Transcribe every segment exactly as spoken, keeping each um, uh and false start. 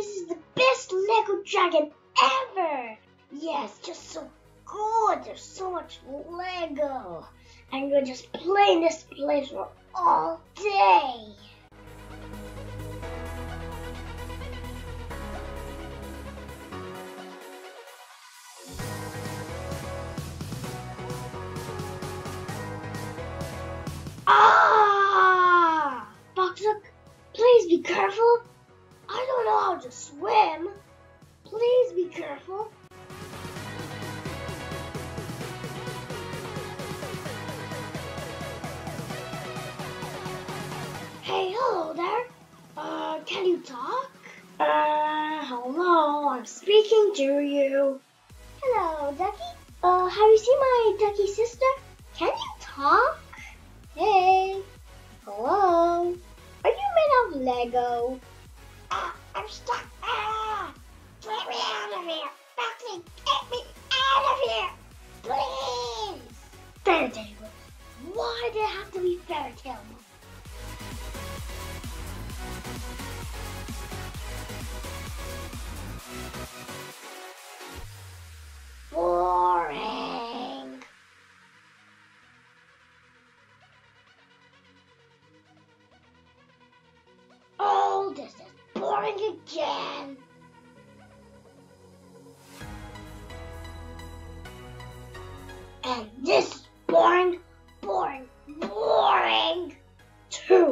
this is the best Lego dragon ever! Yes, yeah, just so good! There's so much Lego! I'm gonna just play in this place for all day! Ah! Boxuk, please be careful! I don't know how to swim! Please be careful! Hey, hello there! Uh, can you talk? Uh, hello, I'm speaking to you! Hello, Ducky! Uh, have you seen my Ducky sister? Can you talk? Hey! Hello! Are you made of Lego? Ah! I'm stuck! Ah! Get me out of here! Foxy! Get me out of here! Please! Fairy Tail! Why did it have to be Fairy Tail? Boring! Oh, this is boring again! And this is boring, boring, boring! Two!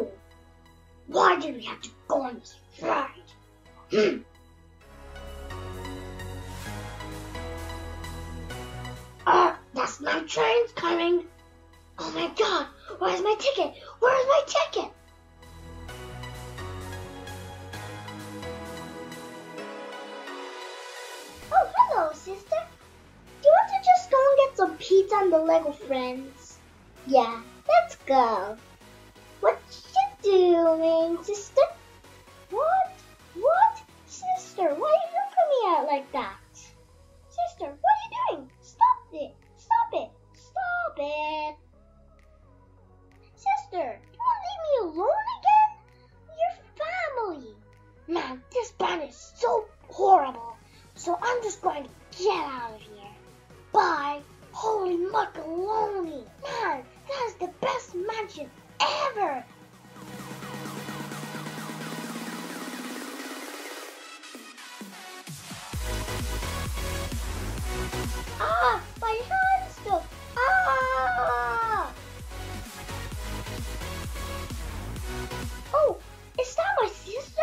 Why did we have to go on this ride? Hmm. My train's coming! Oh my god! Where's my ticket? Where's my ticket? Oh, hello, sister! Do you want to just go and get some pizza and the Lego friends? Yeah, let's go! What you doing, sister? What? What? Sister, why are you looking at me out like that? Sister, what are you doing? Stop it! Stop it! Stop it! Sister, you won't leave me alone again? You're family! Man, this band is so horrible. So I'm just going to get out of here. Bye! Holy macaroni! Man, that is the best mansion ever! Ah! My hand! Ah! Oh, is that my sister?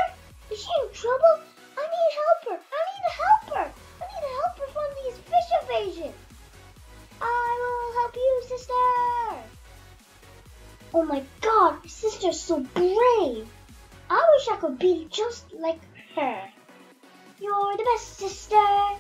Is she in trouble? I need help her. I need help her. I need help her from these fish invasions. I will help you, sister. Oh my god, my sister's so brave. I wish I could be just like her. You're the best, sister.